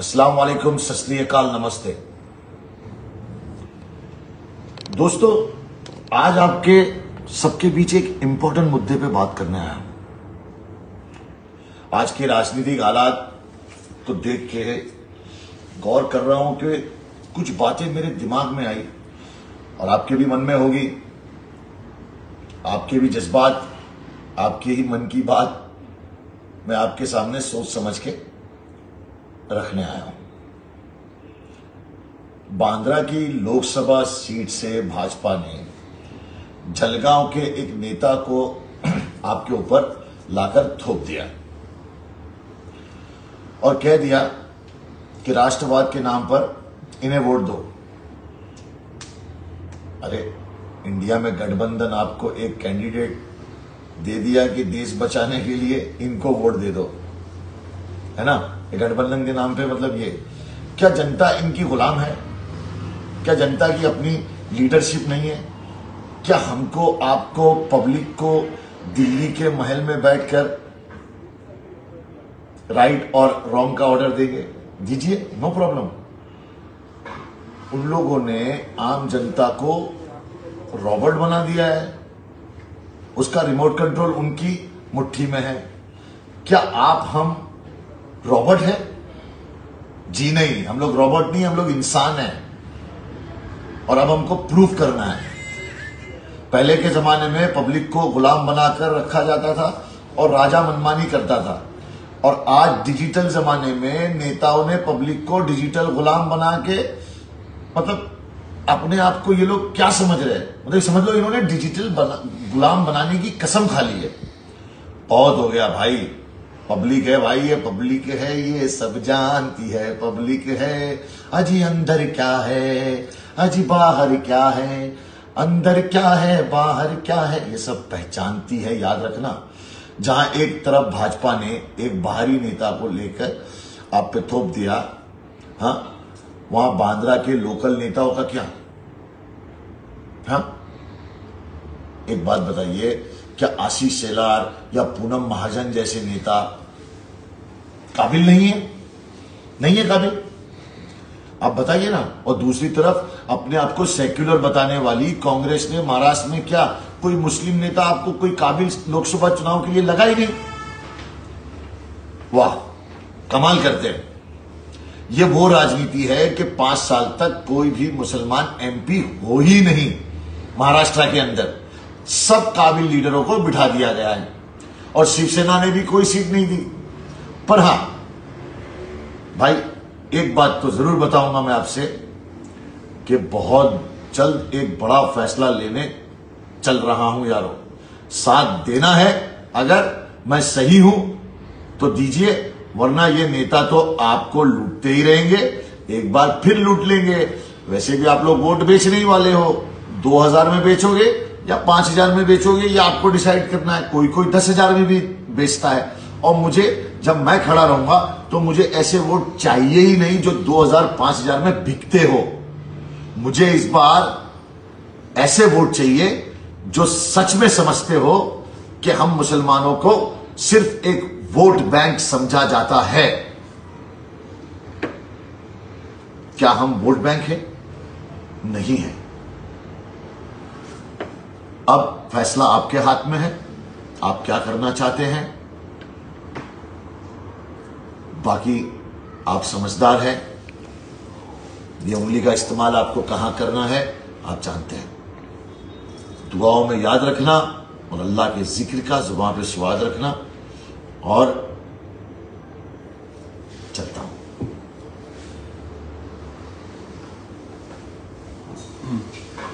अस्सलाम वालेकुम, सत श्री अकाल, नमस्ते दोस्तों। आज आपके सबके बीच एक इंपॉर्टेंट मुद्दे पे बात करने आया हूं। आज के राजनीतिक हालात को देख के गौर कर रहा हूं कि कुछ बातें मेरे दिमाग में आई और आपके भी मन में होगी, आपके भी जज्बात, आपके ही मन की बात मैं आपके सामने सोच समझ के रखने आया हूं। बांद्रा की लोकसभा सीट से भाजपा ने जलगांव के एक नेता को आपके ऊपर लाकर थोप दिया और कह दिया कि राष्ट्रवाद के नाम पर इन्हें वोट दो। अरे इंडिया में गठबंधन आपको एक कैंडिडेट दे दिया कि देश बचाने के लिए इनको वोट दे दो, है ना। गठबंधन के नाम पे मतलब ये क्या जनता इनकी गुलाम है? क्या जनता की अपनी लीडरशिप नहीं है? क्या हमको, आपको, पब्लिक को दिल्ली के महल में बैठकर राइट और रॉन्ग का ऑर्डर देंगे? दीजिए, नो प्रॉब्लम। उन लोगों ने आम जनता को रॉबर्ट बना दिया है, उसका रिमोट कंट्रोल उनकी मुट्ठी में है। क्या आप हम रॉबर्ट है? जी नहीं, हम लोग रॉबर्ट नहीं, हम लोग इंसान हैं और अब हमको प्रूफ करना है। पहले के जमाने में पब्लिक को गुलाम बनाकर रखा जाता था और राजा मनमानी करता था, और आज डिजिटल जमाने में नेताओं ने पब्लिक को डिजिटल गुलाम बना के, मतलब अपने आप को ये लोग क्या समझ रहे हैं, मतलब समझ लो इन्होंने डिजिटल गुलाम बनाने की कसम खा ली है। बहुत हो गया भाई, पब्लिक है भाई, ये पब्लिक है, ये सब जानती है पब्लिक है। अजी अंदर क्या है, अजी बाहर क्या है, अंदर क्या है, बाहर क्या है, ये सब पहचानती है, याद रखना। जहां एक तरफ भाजपा ने एक बाहरी नेता को लेकर आप पे थोप दिया, हाँ, वहां बांद्रा के लोकल नेताओं का क्या? हाँ, एक बात बताइए, क्या आशीष शेलार या पूनम महाजन जैसे नेता काबिल नहीं है? नहीं है काबिल, आप बताइए ना। और दूसरी तरफ अपने आप को सेक्युलर बताने वाली कांग्रेस ने महाराष्ट्र में क्या कोई मुस्लिम नेता आपको कोई काबिल लोकसभा चुनाव के लिए लगा ही नहीं? वाह, कमाल करते हैं। ये वो राजनीति है कि 5 साल तक कोई भी मुसलमान एमपी हो ही नहीं महाराष्ट्र के अंदर, सब काबिल लीडरों को बिठा दिया गया है और शिवसेना ने भी कोई सीट नहीं दी। पर हां भाई, एक बात तो जरूर बताऊंगा मैं आपसे कि बहुत जल्द एक बड़ा फैसला लेने चल रहा हूं यारों। साथ देना है, अगर मैं सही हूं तो दीजिए, वरना ये नेता तो आपको लूटते ही रहेंगे, एक बार फिर लूट लेंगे। वैसे भी आप लोग वोट बेचने ही वाले हो, 2000 में बेचोगे या 5000 में बेचोगे, या आपको डिसाइड करना है। कोई कोई 10,000 में भी बेचता है। और मुझे, जब मैं खड़ा रहूंगा तो मुझे ऐसे वोट चाहिए ही नहीं जो 2000-5000 में बिकते हो। मुझे इस बार ऐसे वोट चाहिए जो सच में समझते हो कि हम मुसलमानों को सिर्फ एक वोट बैंक समझा जाता है। क्या हम वोट बैंक है? नहीं है। अब फैसला आपके हाथ में है, आप क्या करना चाहते हैं। बाकी आप समझदार हैं, ये उंगली का इस्तेमाल आपको कहां करना है आप जानते हैं। दुआओं में याद रखना और अल्लाह के जिक्र का जुबान पे स्वाद रखना, और चलता हूं।